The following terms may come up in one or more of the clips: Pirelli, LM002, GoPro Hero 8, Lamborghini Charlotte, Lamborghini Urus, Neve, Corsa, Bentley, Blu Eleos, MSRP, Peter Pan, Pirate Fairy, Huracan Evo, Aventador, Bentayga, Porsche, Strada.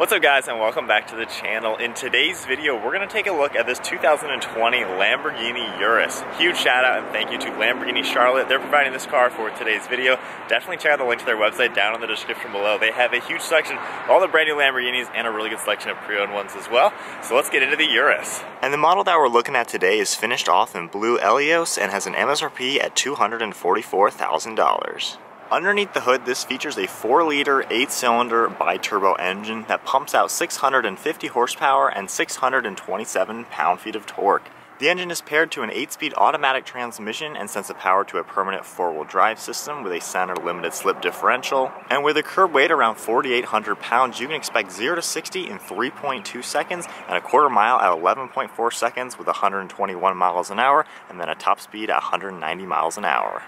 What's up guys, and welcome back to the channel. In today's video, we're gonna take a look at this 2020 Lamborghini Urus. Huge shout out and thank you to Lamborghini Charlotte. They're providing this car for today's video. Definitely check out the link to their website down in the description below. They have a huge selection of all the brand new Lamborghinis and a really good selection of pre-owned ones as well. So let's get into the Urus. And the model that we're looking at today is finished off in Blu Eleos and has an MSRP at $244,000. Underneath the hood, this features a 4-liter, 8-cylinder bi-turbo engine that pumps out 650 horsepower and 627 pound-feet of torque. The engine is paired to an 8-speed automatic transmission and sends the power to a permanent 4-wheel drive system with a center limited slip differential. And with a curb weight around 4,800 pounds, you can expect 0 to 60 in 3.2 seconds and a quarter mile at 11.4 seconds with 121 miles an hour, and then a top speed at 190 miles an hour.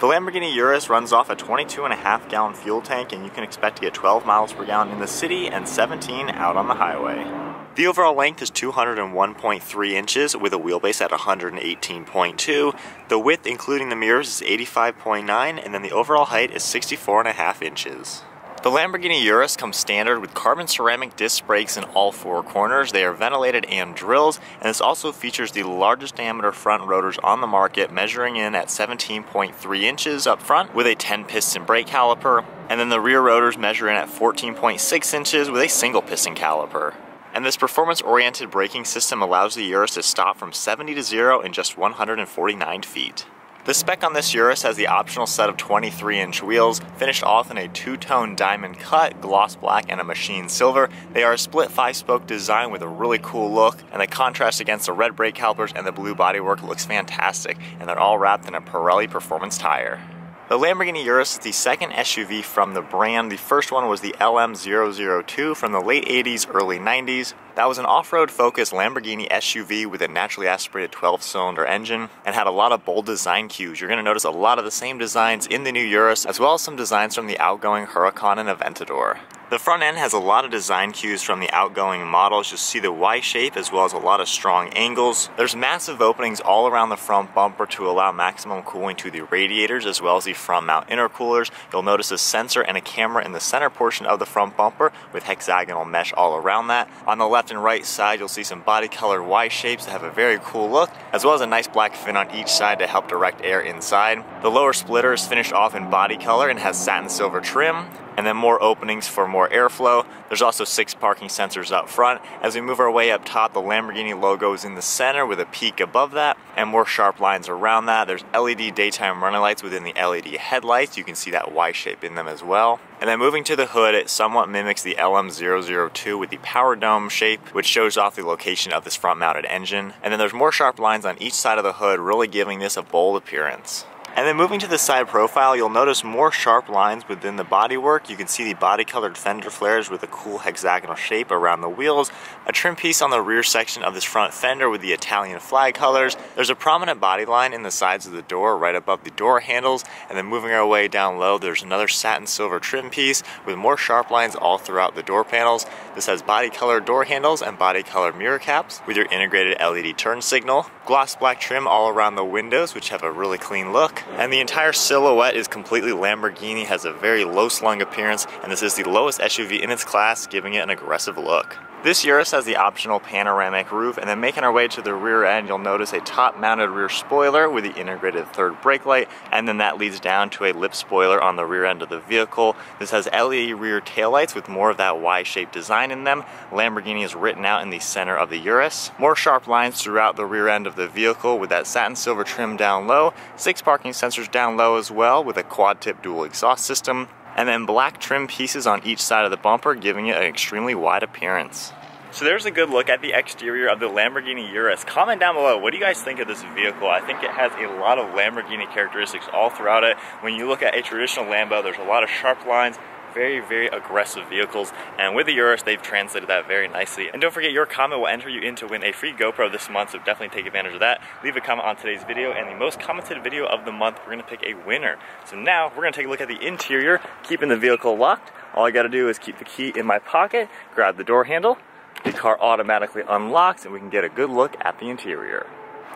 The Lamborghini Urus runs off a 22.5-gallon fuel tank, and you can expect to get 12 miles per gallon in the city and 17 out on the highway. The overall length is 201.3 inches with a wheelbase at 118.2. The width, including the mirrors, is 85.9, and then the overall height is 64.5 inches. The Lamborghini Urus comes standard with carbon ceramic disc brakes in all four corners. They are ventilated and drilled, and this also features the largest diameter front rotors on the market, measuring in at 17.3 inches up front with a 10-piston brake caliper, and then the rear rotors measure in at 14.6 inches with a single piston caliper. And this performance-oriented braking system allows the Urus to stop from 70 to 0 in just 149 feet. The spec on this Urus has the optional set of 23-inch wheels, finished off in a two-tone diamond cut, gloss black, and a machine silver. They are a split 5-spoke design with a really cool look, and the contrast against the red brake calipers and the blue bodywork looks fantastic, and they're all wrapped in a Pirelli performance tire. The Lamborghini Urus is the second SUV from the brand. The first one was the LM002 from the late 80s, early 90s. That was an off-road focused Lamborghini SUV with a naturally aspirated 12-cylinder engine and had a lot of bold design cues. You're going to notice a lot of the same designs in the new Urus, as well as some designs from the outgoing Huracan and Aventador. The front end has a lot of design cues from the outgoing models. You'll see the Y shape as well as a lot of strong angles. There's massive openings all around the front bumper to allow maximum cooling to the radiators as well as the front mount intercoolers. You'll notice a sensor and a camera in the center portion of the front bumper with hexagonal mesh all around that. On the left and right side, you'll see some body color Y shapes that have a very cool look, as well as a nice black fin on each side to help direct air inside. The lower splitter is finished off in body color and has satin silver trim, and then more openings for more airflow. There's also 6 parking sensors up front. As we move our way up top, the Lamborghini logo is in the center with a peak above that and more sharp lines around that. There's LED daytime running lights within the LED headlights. You can see that Y shape in them as well. And then moving to the hood, it somewhat mimics the LM002 with the power dome shape, which shows off the location of this front mounted engine. And then there's more sharp lines on each side of the hood, really giving this a bold appearance. And then moving to the side profile, you'll notice more sharp lines within the bodywork. You can see the body-colored fender flares with a cool hexagonal shape around the wheels, a trim piece on the rear section of this front fender with the Italian flag colors. There's a prominent body line in the sides of the door right above the door handles, and then moving our way down low, there's another satin silver trim piece with more sharp lines all throughout the door panels. This has body-colored door handles and body-colored mirror caps with your integrated LED turn signal. Gloss black trim all around the windows, which have a really clean look. And the entire silhouette is completely Lamborghini, has a very low-slung appearance, and this is the lowest SUV in its class, giving it an aggressive look. This Urus has the optional panoramic roof, and then making our way to the rear end, you'll notice a top-mounted rear spoiler with the integrated third brake light, and then that leads down to a lip spoiler on the rear end of the vehicle. This has LED rear taillights with more of that Y-shaped design in them. Lamborghini is written out in the center of the Urus. More sharp lines throughout the rear end of the vehicle with that satin silver trim down low, 6 parking sensors down low as well with a quad-tip dual exhaust system, and then black trim pieces on each side of the bumper, giving it an extremely wide appearance. So there's a good look at the exterior of the Lamborghini Urus. Comment down below, what do you guys think of this vehicle? I think it has a lot of Lamborghini characteristics all throughout it. When you look at a traditional Lambo, there's a lot of sharp lines, very aggressive vehicles, and with the Urus, they've translated that very nicely. And don't forget, your comment will enter you in to win a free GoPro this month, so definitely take advantage of that. Leave a comment on today's video, and the most commented video of the month, we're gonna pick a winner. So now, we're gonna take a look at the interior, keeping the vehicle locked. All I gotta do is keep the key in my pocket, grab the door handle, the car automatically unlocks, and we can get a good look at the interior.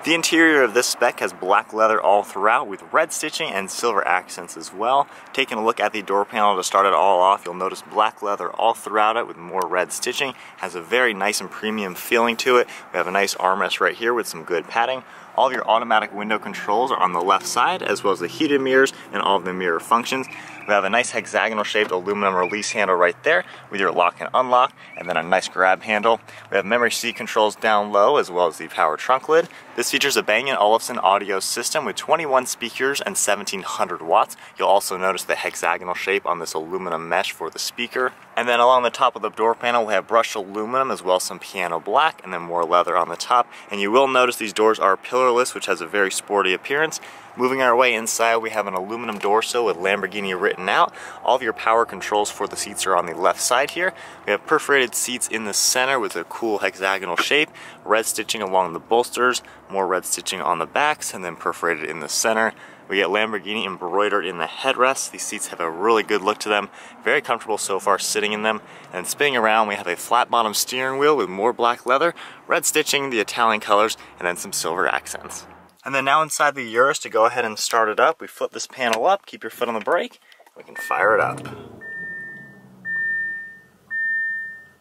The interior of this spec has black leather all throughout with red stitching and silver accents as well. Taking a look at the door panel to start it all off, you'll notice black leather all throughout it with more red stitching. Has a very nice and premium feeling to it. We have a nice armrest right here with some good padding. All of your automatic window controls are on the left side, as well as the heated mirrors and all of the mirror functions. We have a nice hexagonal shaped aluminum release handle right there with your lock and unlock, and then a nice grab handle. We have memory seat controls down low, as well as the power trunk lid. This features a Bang & Olufsen audio system with 21 speakers and 1700 watts. You'll also notice the hexagonal shape on this aluminum mesh for the speaker. And then along the top of the door panel, we have brushed aluminum, as well as some piano black, and then more leather on the top. And you will notice these doors are pillarless, which has a very sporty appearance. Moving our way inside, we have an aluminum door sill with Lamborghini written out. All of your power controls for the seats are on the left side here. We have perforated seats in the center with a cool hexagonal shape, red stitching along the bolsters, more red stitching on the backs, and then perforated in the center. We get Lamborghini embroidered in the headrests. These seats have a really good look to them. Very comfortable so far sitting in them. And spinning around, we have a flat bottom steering wheel with more black leather, red stitching, the Italian colors, and then some silver accents. And then now inside the Urus, to go ahead and start it up, we flip this panel up, keep your foot on the brake, and we can fire it up.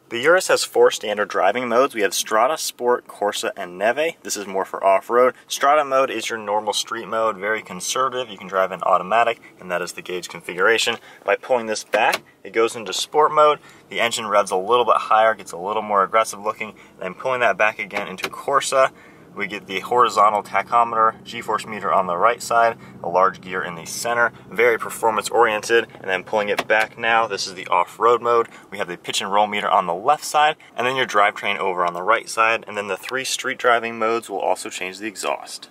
The Urus has four standard driving modes. We have Strada, Sport, Corsa, and Neve. This is more for off-road. Strada mode is your normal street mode, very conservative. You can drive in automatic, and that is the gauge configuration. By pulling this back, it goes into sport mode. The engine revs a little bit higher, gets a little more aggressive looking. Then pulling that back again into Corsa, we get the horizontal tachometer, G-force meter on the right side, a large gear in the center, very performance oriented, and then pulling it back now, this is the off-road mode. We have the pitch and roll meter on the left side, and then your drivetrain over on the right side, and then the three street driving modes will also change the exhaust.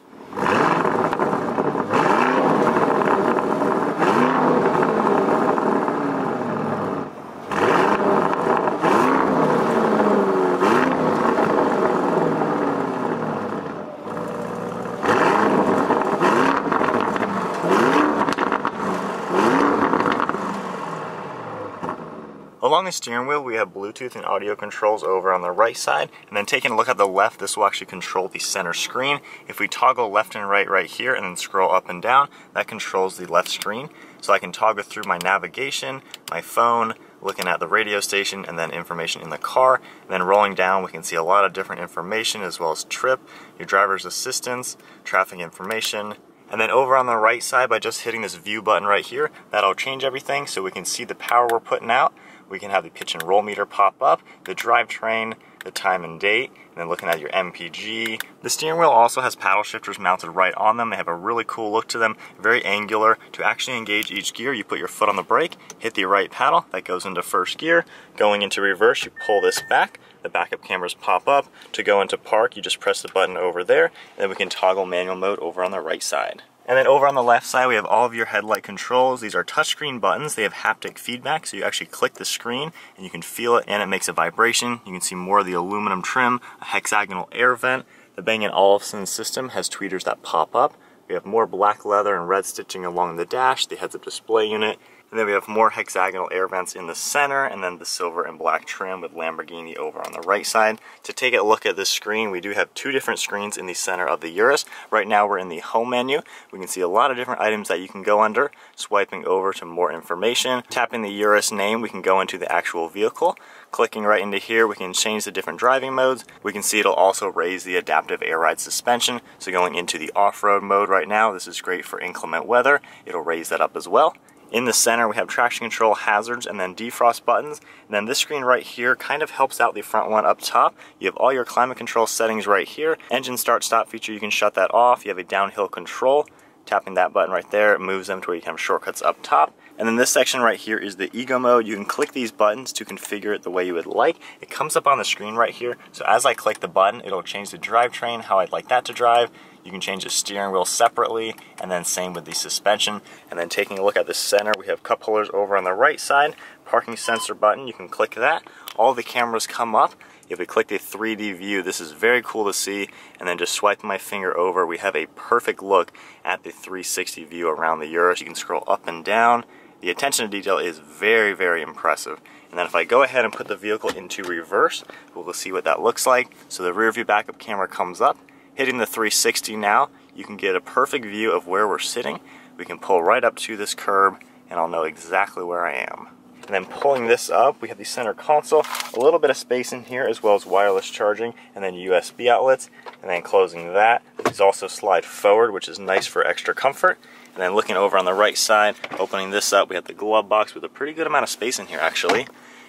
Along the steering wheel, we have Bluetooth and audio controls over on the right side, and then taking a look at the left, this will actually control the center screen. If we toggle left and right here and then scroll up and down, that controls the left screen. So I can toggle through my navigation, my phone, looking at the radio station, and then information in the car. And then rolling down, we can see a lot of different information, as well as trip, your driver's assistance, traffic information. And then over on the right side, by just hitting this view button right here, that'll change everything, so we can see the power we're putting out. We can have the pitch and roll meter pop up, the drivetrain, the time and date, and then looking at your MPG. The steering wheel also has paddle shifters mounted right on them. They have a really cool look to them, very angular. To actually engage each gear, you put your foot on the brake, hit the right paddle, that goes into first gear. Going into reverse, you pull this back, the backup cameras pop up. To go into park, you just press the button over there, and then we can toggle manual mode over on the right side. And then over on the left side, we have all of your headlight controls. These are touchscreen buttons. They have haptic feedback, so you actually click the screen and you can feel it, and it makes a vibration. You can see more of the aluminum trim, a hexagonal air vent. The Bang & Olufsen system has tweeters that pop up. We have more black leather and red stitching along the dash, the heads-up display unit. And then we have more hexagonal air vents in the center, and then the silver and black trim with Lamborghini over on the right side. To take a look at this screen, we do have two different screens in the center of the Urus. Right now we're in the home menu. We can see a lot of different items that you can go under. Swiping over to more information, tapping the Urus name, we can go into the actual vehicle. Clicking right into here, we can change the different driving modes. We can see it'll also raise the adaptive air ride suspension. So going into the off-road mode right now, this is great for inclement weather. It'll raise that up as well. In the center, we have traction control, hazards, and then defrost buttons. And then this screen right here kind of helps out the front one up top. You have all your climate control settings right here. Engine start stop feature, you can shut that off. You have a downhill control. Tapping that button right there, it moves them to where you can have shortcuts up top. And then this section right here is the Ego mode. You can click these buttons to configure it the way you would like. It comes up on the screen right here. So as I click the button, it'll change the drivetrain, how I'd like that to drive. You can change the steering wheel separately, and then same with the suspension. And then taking a look at the center, we have cup holders over on the right side, parking sensor button, you can click that. All the cameras come up. If we click the 3D view, this is very cool to see, and then just swipe my finger over, we have a perfect look at the 360 view around the Urus. You can scroll up and down. The attention to detail is very, very impressive. And then if I go ahead and put the vehicle into reverse, we'll see what that looks like. So the rear view backup camera comes up. Hitting the 360 now, you can get a perfect view of where we're sitting. We can pull right up to this curb and I'll know exactly where I am. And then pulling this up, we have the center console, a little bit of space in here, as well as wireless charging, and then USB outlets. And then closing that, these also slide forward, which is nice for extra comfort. And then looking over on the right side, opening this up, we have the glove box with a pretty good amount of space in here, actually.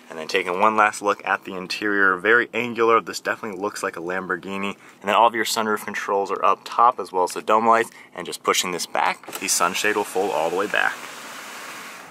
And then taking one last look at the interior, very angular. This definitely looks like a Lamborghini. And then all of your sunroof controls are up top, as well as the dome lights. And just pushing this back, the sunshade will fold all the way back.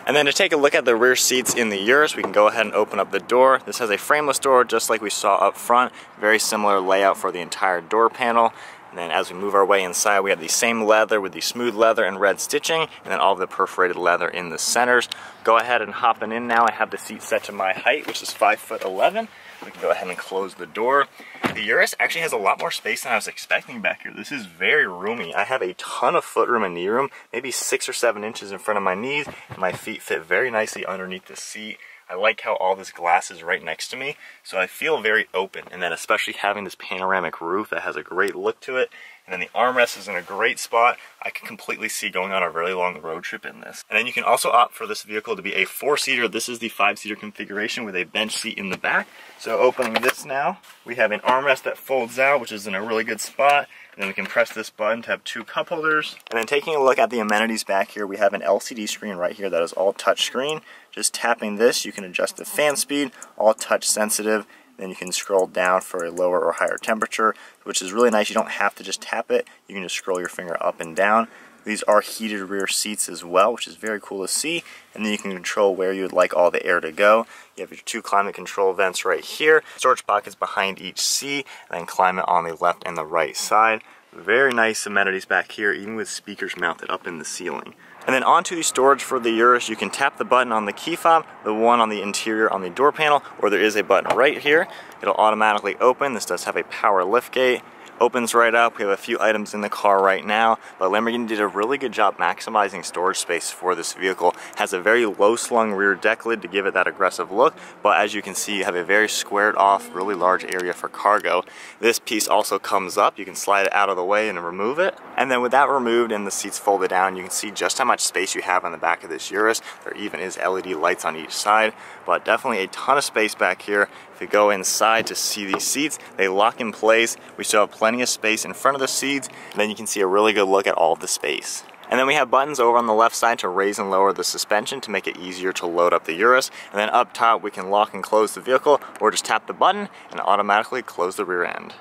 And then to take a look at the rear seats in the Urus, we can go ahead and open up the door. This has a frameless door, just like we saw up front. Very similar layout for the entire door panel. And then as we move our way inside, we have the same leather with the smooth leather and red stitching, and then all of the perforated leather in the centers. Go ahead and hopping in now. I have the seat set to my height, which is 5'11". We can go ahead and close the door. The Urus actually has a lot more space than I was expecting back here. This is very roomy. I have a ton of footroom and knee room, maybe 6 or 7 inches in front of my knees, and my feet fit very nicely underneath the seat. I like how all this glass is right next to me, so I feel very open. And then especially having this panoramic roof that has a great look to it, and then the armrest is in a great spot. I can completely see going on a really long road trip in this. And then you can also opt for this vehicle to be a 4-seater. This is the 5-seater configuration with a bench seat in the back. So opening this now, we have an armrest that folds out, which is in a really good spot. And then we can press this button to have 2 cup holders. And then taking a look at the amenities back here, we have an LCD screen right here that is all touch screen. Just tapping this, you can adjust the fan speed, all touch sensitive. Then you can scroll down for a lower or higher temperature, which is really nice. You don't have to just tap it. You can just scroll your finger up and down. These are heated rear seats as well, which is very cool to see. And then you can control where you would like all the air to go. You have your 2 climate control vents right here, storage pockets behind each seat, and then climate on the left and the right side. Very nice amenities back here, even with speakers mounted up in the ceiling. And then onto the storage for the Urus, you can tap the button on the key fob, the one on the interior on the door panel, or there is a button right here. It'll automatically open. This does have a power liftgate. Opens right up. We have a few items in the car right now, but Lamborghini did a really good job maximizing storage space for this vehicle. Has a very low slung rear deck lid to give it that aggressive look, but as you can see, you have a very squared off, really large area for cargo. This piece also comes up. You can slide it out of the way and remove it. And then with that removed and the seats folded down, you can see just how much space you have on the back of this Urus. There even is LED lights on each side, but definitely a ton of space back here. If you go inside to see these seats, they lock in place. We still have plenty of space in front of the seats, and then you can see a really good look at all of the space. And then we have buttons over on the left side to raise and lower the suspension to make it easier to load up the Urus. And then up top, we can lock and close the vehicle, or just tap the button and automatically close the rear end.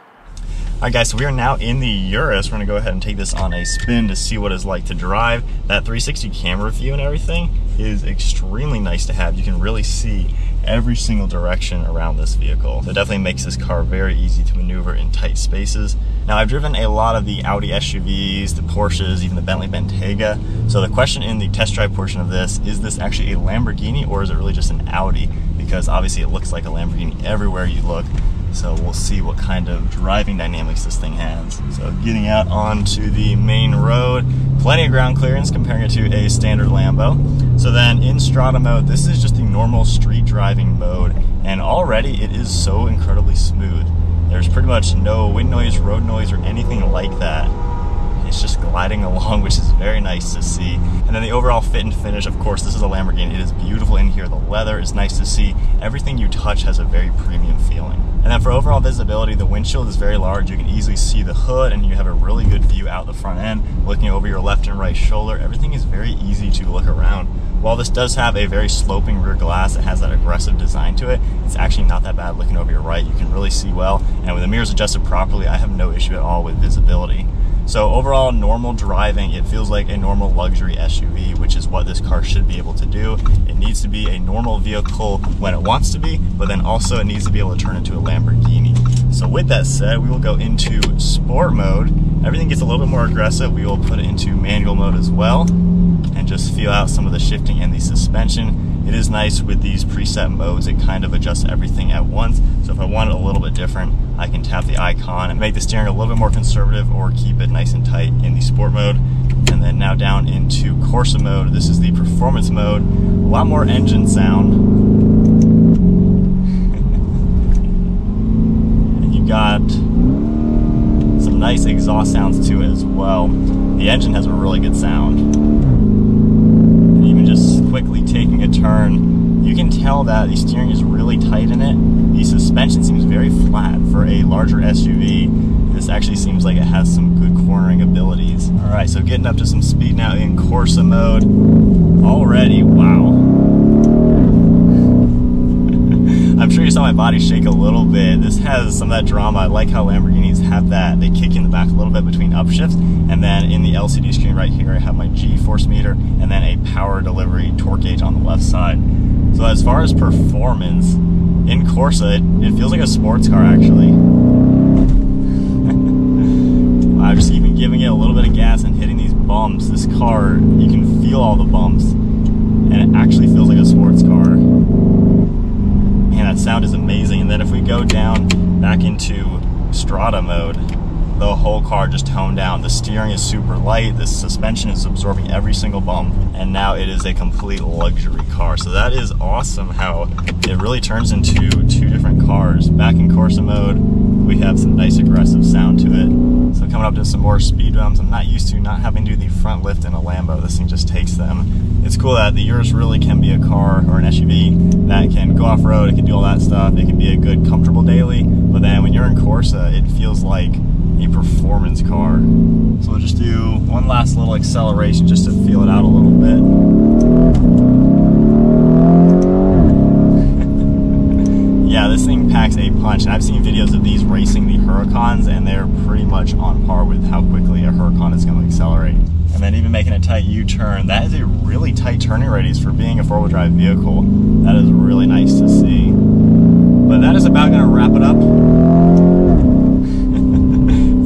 All right guys, so we are now in the Urus. We're gonna go ahead and take this on a spin to see what it's like to drive. That 360 camera view and everything is extremely nice to have. You can really see every single direction around this vehicle. So it definitely makes this car very easy to maneuver in tight spaces. Now I've driven a lot of the Audi SUVs, the Porsches, even the Bentley Bentayga. So the question in the test drive portion of this, is this actually a Lamborghini or is it really just an Audi? Because obviously it looks like a Lamborghini everywhere you look. So we'll see what kind of driving dynamics this thing has. So getting out onto the main road, plenty of ground clearance comparing it to a standard Lambo. So then in Strada mode, this is just the normal street driving mode, and already it is so incredibly smooth. There's pretty much no wind noise, road noise, or anything like that. It's just gliding along, which is very nice to see. And then the overall fit and finish, of course, this is a Lamborghini. It is beautiful in here. The leather is nice to see. Everything you touch has a very premium feeling. And then for overall visibility, the windshield is very large. You can easily see the hood, and you have a really good view out the front end. Looking over your left and right shoulder, everything is very easy to look around. While this does have a very sloping rear glass that has that aggressive design to it, it's actually not that bad looking over your right. You can really see well. And with the mirrors adjusted properly, I have no issue at all with visibility. So overall, normal driving, it feels like a normal luxury SUV, which is what this car should be able to do. It needs to be a normal vehicle when it wants to be, but then also it needs to be able to turn into a Lamborghini. So with that said, we will go into sport mode. Everything gets a little bit more aggressive. We will put it into manual mode as well and just feel out some of the shifting and the suspension. It is nice with these preset modes. It kind of adjusts everything at once. So if I want it a little bit different, I can tap the icon and make the steering a little bit more conservative or keep it nice and tight in the sport mode. And then now down into Corsa mode. This is the performance mode. A lot more engine sound. And you got some nice exhaust sounds to it as well. The engine has a really good sound. And even just quickly taking a turn, you can tell that the steering is really tight in it. The suspension seems very flat for a larger SUV. This actually seems like it has some good cornering abilities. All right, so getting up to some speed now in Corsa mode. Already, wow. I'm sure you saw my body shake a little bit. This has some of that drama. I like how Lamborghinis have that. They kick in the back a little bit between upshifts, and then in the LCD screen right here, I have my G-force meter, and then a power delivery torque gauge on the left side. So as far as performance, in Corsa, it feels like a sports car, actually. I'm just even giving it a little bit of gas and hitting these bumps. This car, you can feel all the bumps, and it actually feels like a sports car. That sound is amazing. And then if we go down back into Strada mode, the whole car just toned down. The steering is super light, the suspension is absorbing every single bump, and now it is a complete luxury car. So that is awesome how it really turns into two different cars. Back in Corsa mode, we have some nice aggressive sound to it. So coming up to some more speed bumps, I'm not used to not having to do the front lift in a Lambo. This thing just takes them. It's cool that the Urus really can be a car or an SUV that can go off-road, it can do all that stuff, it can be a good, comfortable daily, but then when you're in Corsa, it feels like a performance car. So we'll just do one last little acceleration just to feel it out a little bit. Yeah, this thing packs a punch, and I've seen videos of these racing the Huracans, and they're pretty much on par with how quickly a Huracan is going to accelerate. And then even making a tight U-turn, that is a really tight turning radius for being a four-wheel drive vehicle. That is really nice to see. But that is about going to wrap it up.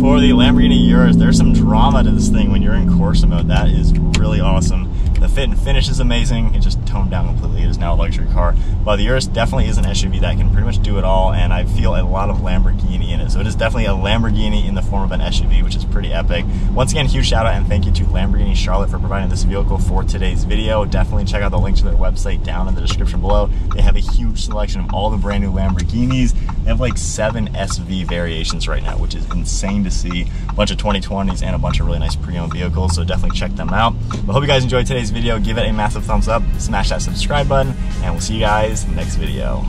For the Lamborghini Urus, there's some drama to this thing when you're in Corsa mode. That is really awesome. The fit and finish is amazing. It just toned down completely. It is now a luxury car. But the Urus definitely is an SUV that can pretty much do it all, and I feel a lot of Lamborghini in it. So it is definitely a Lamborghini in the form of an SUV, which is pretty epic. Once again, huge shout out and thank you to Lamborghini Charlotte for providing this vehicle for today's video. Definitely check out the link to their website down in the description below. They have a huge selection of all the brand new Lamborghinis. They have like 7 SV variations right now, which is insane to see. A bunch of 2020s and a bunch of really nice pre-owned vehicles, so definitely check them out. But hope you guys enjoyed today's video. Give it a massive thumbs up, smash that subscribe button, and we'll see you guys in the next video.